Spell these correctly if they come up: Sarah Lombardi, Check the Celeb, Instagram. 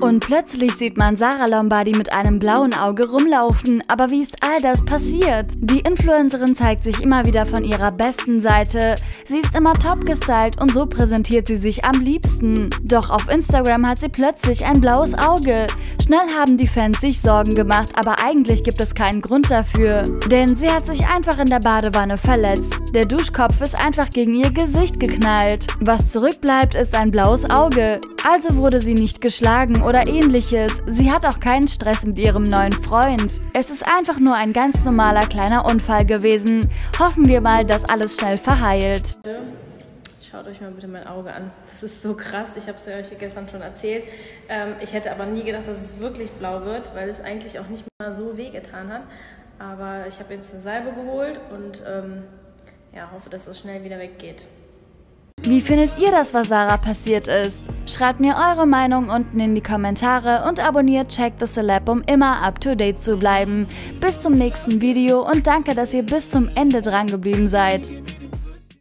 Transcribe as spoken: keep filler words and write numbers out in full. Und plötzlich sieht man Sarah Lombardi mit einem blauen Auge rumlaufen. Aber wie ist all das passiert? Die Influencerin zeigt sich immer wieder von ihrer besten Seite. Sie ist immer top gestylt und so präsentiert sie sich am liebsten. Doch auf Instagram hat sie plötzlich ein blaues Auge. Schnell haben die Fans sich Sorgen gemacht, aber eigentlich gibt es keinen Grund dafür. Denn sie hat sich einfach in der Badewanne verletzt. Der Duschkopf ist einfach gegen ihr Gesicht geknallt. Was zurückbleibt, ist ein blaues Auge. Also wurde sie nicht geschlagen oder ähnliches. Sie hat auch keinen Stress mit ihrem neuen Freund. Es ist einfach nur ein ganz normaler kleiner Unfall gewesen. Hoffen wir mal, dass alles schnell verheilt. Schaut euch mal bitte mein Auge an. Das ist so krass. Ich habe es ja euch gestern schon erzählt. Ähm, ich hätte aber nie gedacht, dass es wirklich blau wird, weil es eigentlich auch nicht mal so wehgetan hat. Aber ich habe jetzt eine Salbe geholt und ähm, ja, hoffe, dass es schnell wieder weggeht. Wie findet ihr das, was Sarah passiert ist? Schreibt mir eure Meinung unten in die Kommentare und abonniert Check the Celeb, um immer up to date zu bleiben. Bis zum nächsten Video und danke, dass ihr bis zum Ende dran geblieben seid.